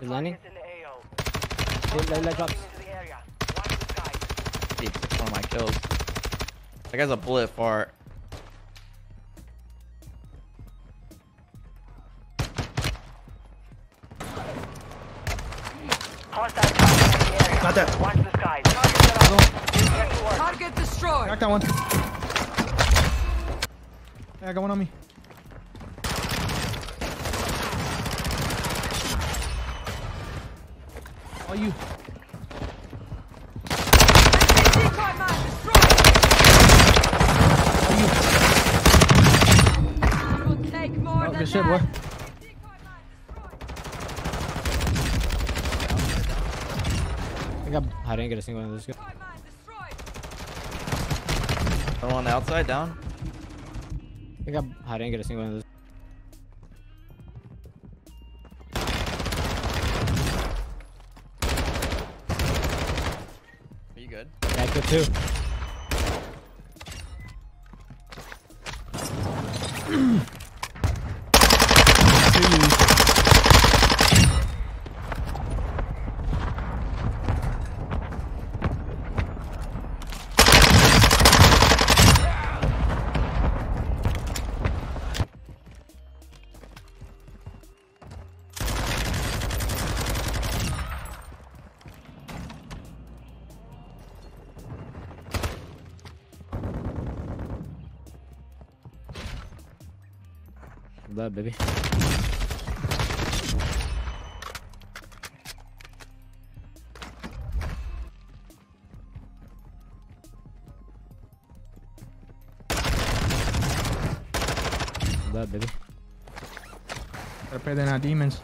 He's landing. Low drops. That's one of my kills. That guy's a bullet fart. Got that. Watch the sky. Target destroyed. Knock that one. Yeah, got one on me. Are you? Oh, good shit, boy. I didn't get a single one of those. Someone on the outside, down. I didn't get a single one of those. Are you good? Yeah, I could too. Love, baby. Love, baby. I pray they're not demons.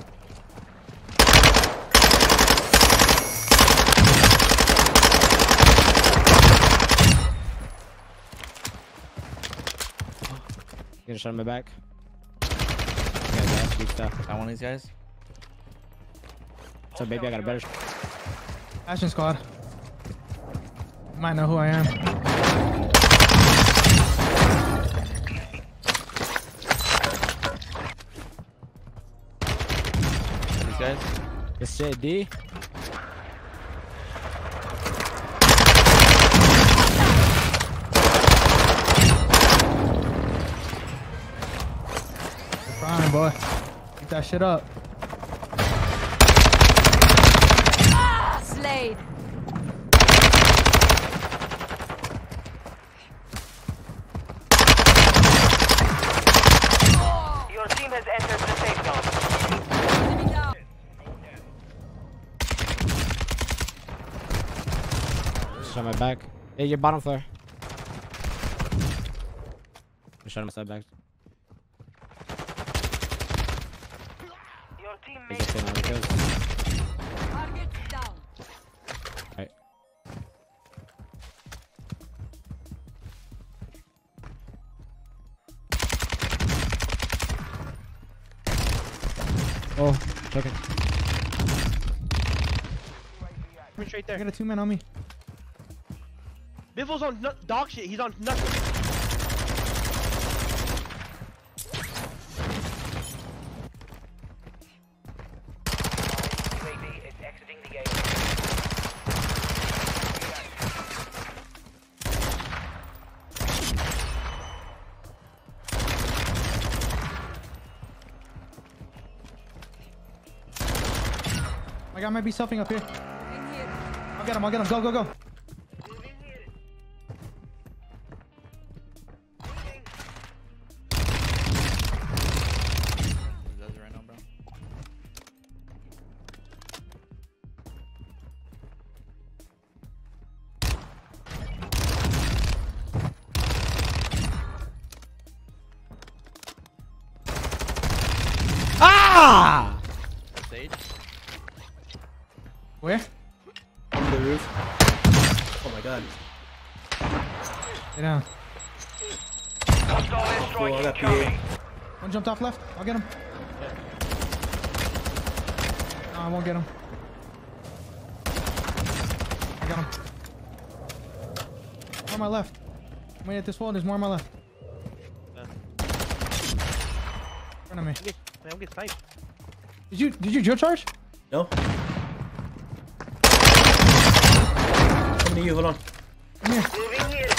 You're gonna shot my back. Stuff. Got one of these guys. So baby, I got a better action squad. Might know who I am. These guys. This shit, D. Fine, boy. That shit up. Ah, Slade. Oh. Your team has entered the safe zone. Shot my back. Hey, your bottom floor. I shot my side back. Alright. Oh, check it. Straight there. I got a two-man on me. Bivol's on dog shit. He's on nothing. I might be selfing up here. I'll get him. Go. Ah! Stage. Where? On the roof. Oh my god. Get down. Oh, cool. I got PA. One jumped off left. I'll get him. Yeah. No, I won't get him. I got him. More on my left. I'm waiting at this wall. There's more on my left. In front of me. Man, I'm getting sniped. Did you drill charge? No? Come to you, hold on. Come here. Moving here.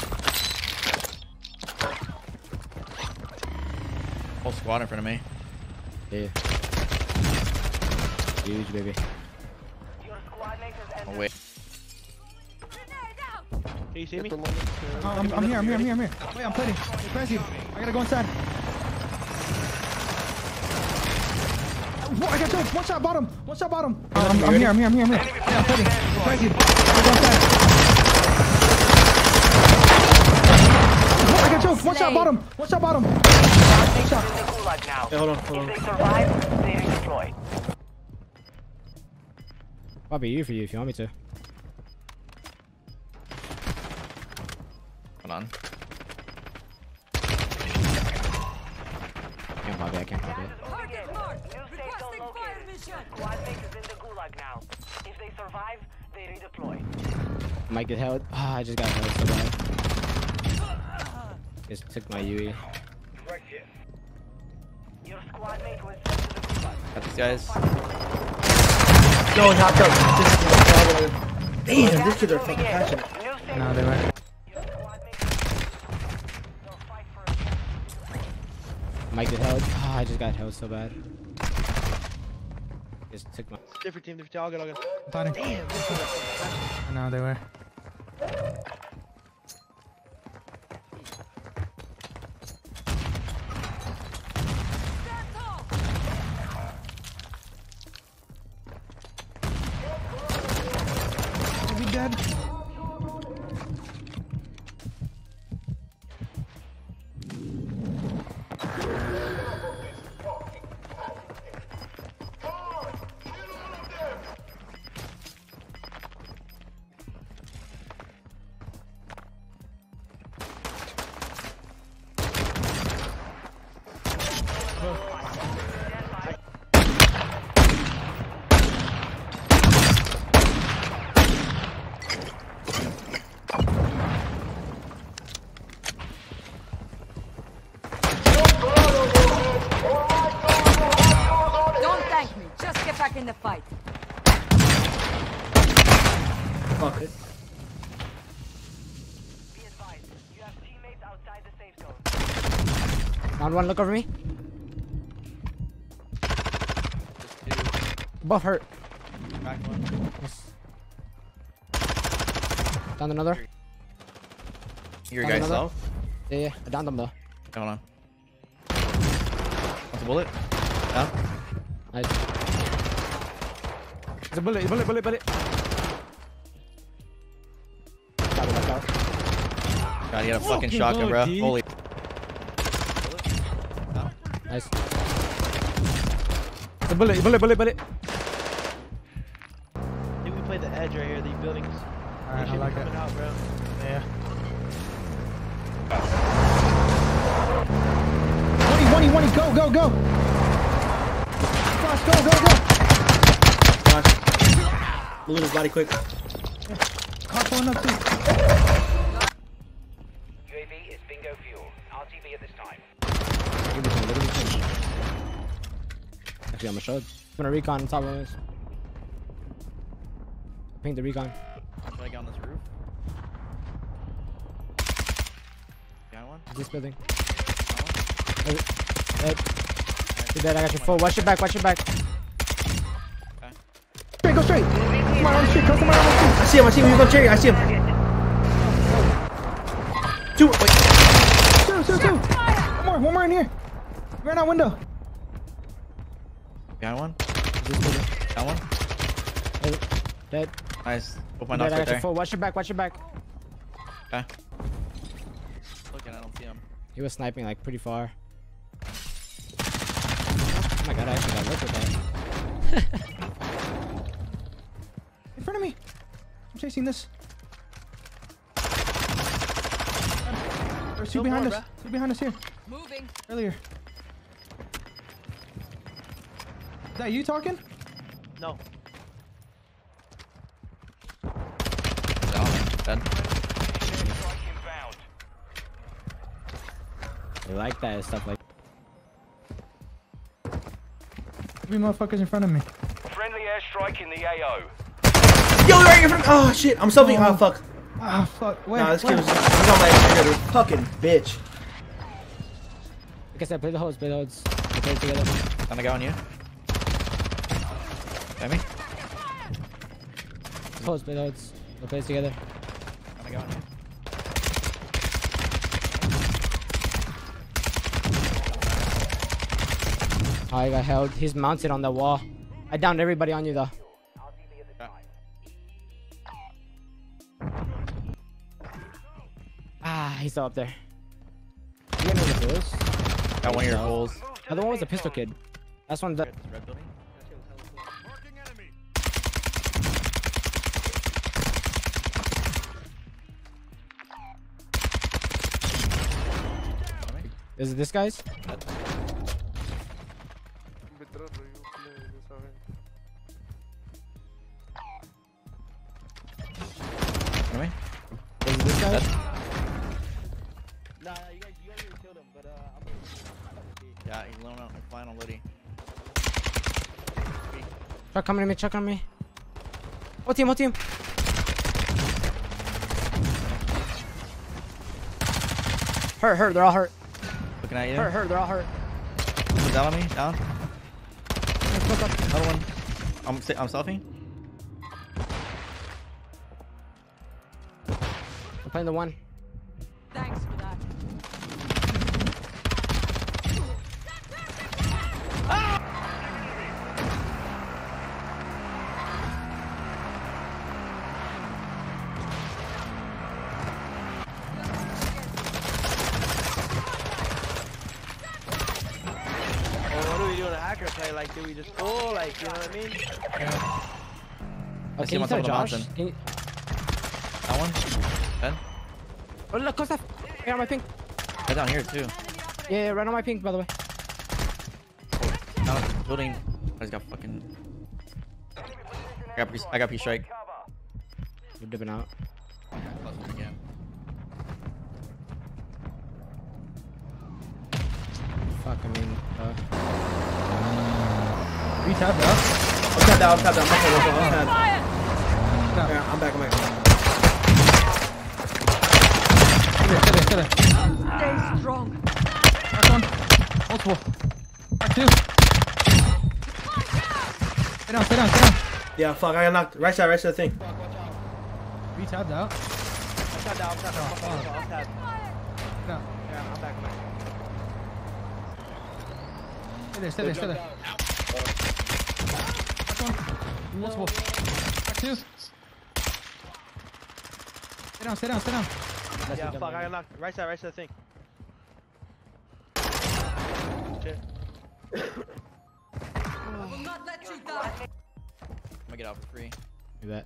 Whole squad in front of me. Yeah. Huge, baby. Your squad mates has ended. Oh, wait. Can you see me? I'm here. Wait, I'm putting. I gotta go inside. Whoa, I got two. One shot bottom. I'm here. Yeah, I'm putting. Crazy. I got two. One shot bottom. One shot. Yeah, hold on. If they survive, they redeploy. I'll be here for you if you want me to. Hold on. Can't pop it, Squad mate is in the gulag now. If they survive, they redeploy. Might get held. Ah, I just got held so bad. Just took my UE. Right here. Your squad mate was sent to the gulag. Got these guys. No, knocked up. Damn, these kids are fucking catching. No, they weren't. Might get held. Oh, I just got held so bad. Just took my. Different team. I'll get. I'm dying. I know they were. Are we dead? In the fight. Fuck it. Be advised, you have teammates outside the safe zone. Found one, look over me. Buff hurt. Back one. Yes. Downed another. Your guys low? Yeah. I downed them though. Hold on. That's a bullet. Down. Nice. It's a bullet. God, you got a fucking shotgun, bro. Dude. Holy. Oh. Nice. It's a bullet. I think we played the edge right here, the buildings. Alright, I like that. Out, bro. Yeah. 20, go. Cross, go. Balloon his body quick. Yeah. Cop one up too. UAV is bingo fuel. RTV at this time. Actually, I'm gonna show it. I'm gonna recon on top of this. Ping the recon. Like on this roof. Got one? This building. No. Hey. You're dead, I got your full. Watch your back. Go straight! Come on, I see him, you're going cherry, I see him. Two! One more in here! Right out window! Got one? Got one? Hey, dead. Nice. Open my right there. Watch your back. Okay. Looking, I don't see him. He was sniping like pretty far. Oh my god, I actually got looked at that. In front of me! I'm chasing this. There's two behind us. Two behind us here. Moving. Earlier. Is that you talking? No. Done. They like that and stuff like that. Three motherfuckers in front of me. Friendly airstrike in the AO. Yo, they're right in front. Oh shit, I'm selfing. Oh fuck. Ah fuck. Wait, nah, this kid was on my ass. Fucking bitch. Like I said, play the holds, play the holds. Play together. I'm gonna go on you. Amy. Holds, play the holds. We'll play together. I'm gonna go on you. I got held. He's mounted on the wall. I downed everybody on you though. Ah, he's still up there. You guys know what it is? Got one of your holes. The other one was a pistol kid. That's one. Red building. Is it this guy's? Yeah, he's alone out in final buddy. Truck coming to me, truck on me. Oh team, oh team. Hurt, they're all hurt. Looking at you. Hurt, they're all hurt. Is that on me? Down. Another one. I'm selfie. I'm playing the one. Thanks for that. Play, like, do we just pull? Like, you know what I mean? Yeah. Oh, I see him on top of the mountain. You... That one? Ben? Oh, look, Costa! Right on my pink. Right down here, too. Yeah, right on my pink, by the way. Oh, now it's building. I just got fucking. I got P strike. You're dipping out. Fuck, I mean, you tapped out? I'm tapped out, I'm tapped out. I'm back, I'm back. Come here. Stay strong. Back on. Multiple. Back two. Stay down. Yeah, fuck, I got knocked. Right side thing. You tapped out? I'm tapped out. No. Yeah, I'm back, Stay there. Multiple. Back two. Stay down. Yeah, fuck, I got knocked. Right side thing. Shit. I will not let you die. I'm gonna get out for free. Do that.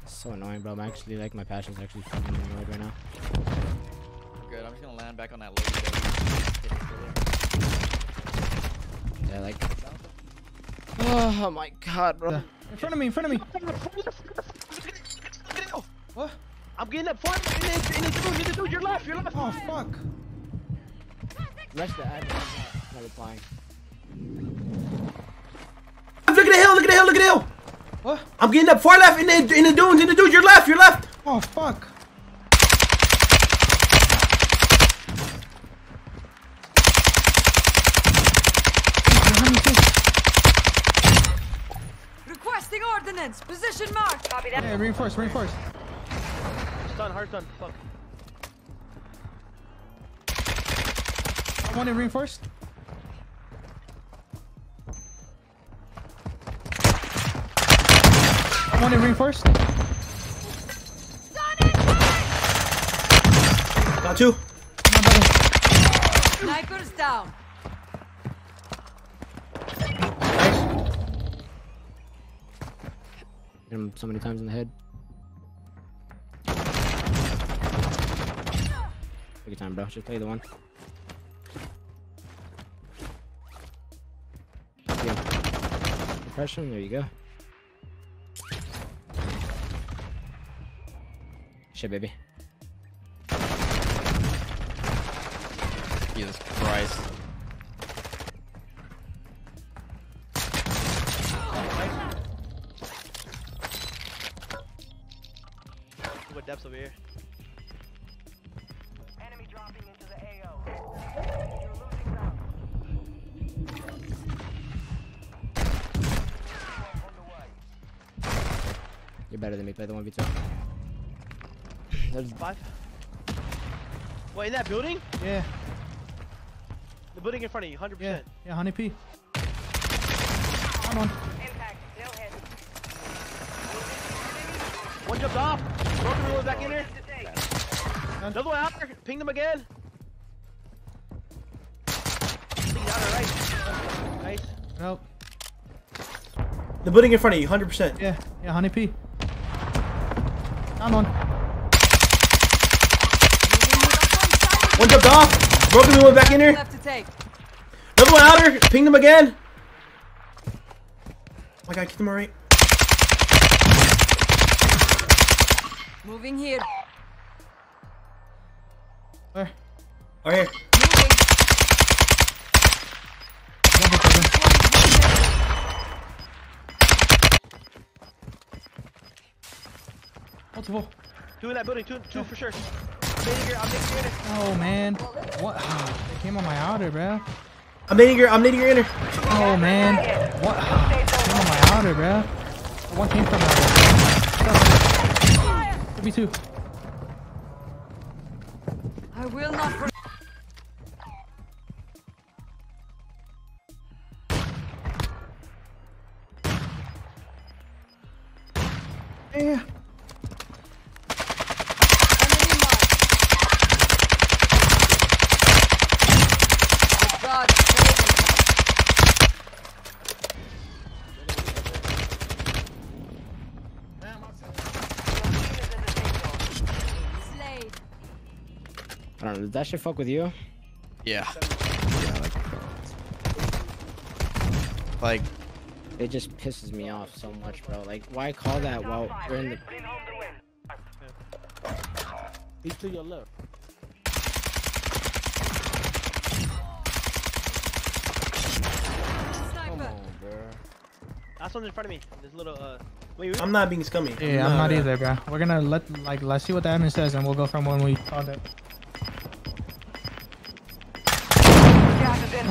That's so annoying, bro. I'm actually, like, my passion's actually fucking annoyed right now. Good, I'm just gonna land back on that load. Yeah, like. Oh my god, bro. In front of me. What? I'm getting up front. In the dude, you're left. Oh fuck. Rush the ad. Not replying. Look at the hill. What? I'm getting up far left in the dunes, you're left. Oh fuck. Ordnance, position marked. Copy that. Yeah, reinforce. Hard stun. Fuck. I want it reinforced. Got two. Sniper's down. Him so many times in the head. Take your time, bro. Just play the one. Yeah. Depression. There you go. Shit, baby. Jesus Christ. steps over here. Enemy dropping into the AO. You're losing ground. You're better than me. Play the 1v2. There's 5. Wait, in that building? Yeah. The building in front of you, 100%. Yeah, yeah, honey P. Come on. Impact, no hit. One jumped off. Broken ruler back in there. Another one out there. Ping them again. He's out of right. Nice. Nope. The building in front of you, 100%. Yeah, yeah, honey P. Come on. One jumped off. Broken ruler back in here. Another one outer. Ping them again. Oh my god, keep them alright. Moving here. Where? Right here. Multiple. Two in that building. Two for sure. Oh man, what? They came on my outer, bro. I'm nading your inner. Oh man, what? Came on my outer, bro. One came from my outer. Could be two. I will not. Yeah. I don't know, does that shit fuck with you? Yeah. Yeah, like it just pisses me off so much, bro. Like, why call that while we're in the... He's to your left. Come on, bro. That's one in front of me. This little, Wait, I'm not being scummy. Yeah, I'm not either, bro. We're gonna let's see what the admin says and we'll go from when we found it.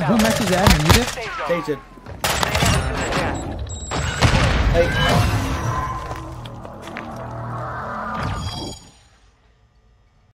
Who messes that? You did? They did. Hey.